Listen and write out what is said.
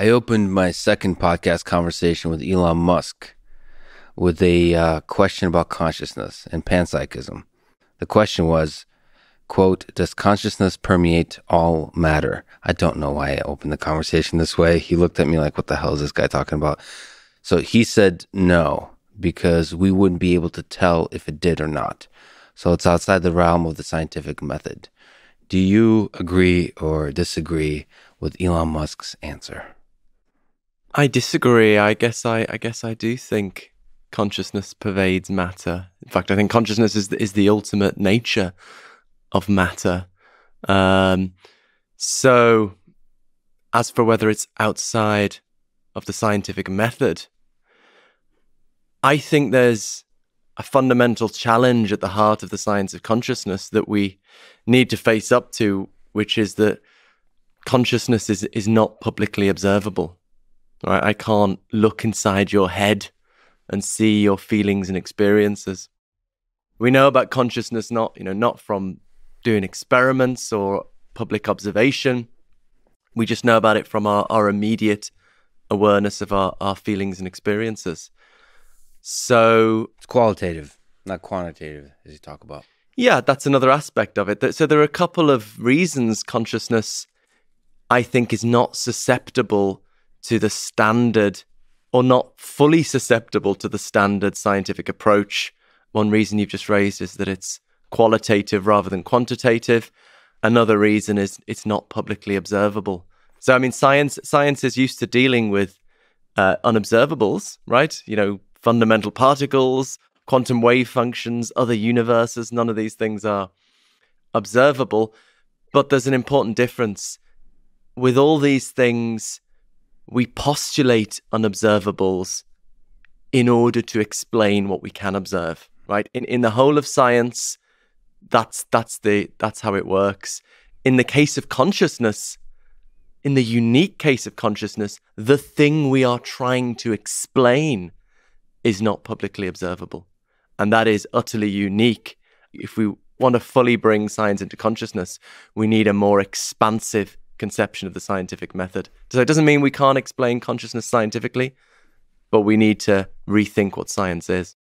I opened my second podcast conversation with Elon Musk with a question about consciousness and panpsychism. The question was, quote, "Does consciousness permeate all matter?" I don't know why I opened the conversation this way. He looked at me like, what the hell is this guy talking about? So he said no, because we wouldn't be able to tell if it did or not. So it's outside the realm of the scientific method. Do you agree or disagree with Elon Musk's answer? I disagree. I guess I do think consciousness pervades matter. In fact, I think consciousness is the ultimate nature of matter. So as for whether it's outside of the scientific method, I think there's a fundamental challenge at the heart of the science of consciousness that we need to face up to, which is that consciousness is not publicly observable. Right? I can't look inside your head and see your feelings and experiences. We know about consciousness not from doing experiments or public observation. We just know about it from our immediate awareness of our feelings and experiences. So it's qualitative, not quantitative, as you talk about. Yeah, that's another aspect of it. So there are a couple of reasons consciousness, I think, is not susceptible to the standard, or not fully susceptible to the standard scientific approach. One reason you've just raised is that it's qualitative rather than quantitative. Another reason is it's not publicly observable. So, I mean, science is used to dealing with unobservables, right? You know, fundamental particles, quantum wave functions, other universes. None of these things are observable. But there's an important difference. With all these things, we postulate unobservables in order to explain what we can observe, right? In the whole of science, that's how it works. In the case of consciousness, in the unique case of consciousness, the thing we are trying to explain is not publicly observable. And that is utterly unique. If we want to fully bring science into consciousness, we need a more expansive conception of the scientific method. So it doesn't mean we can't explain consciousness scientifically, but we need to rethink what science is.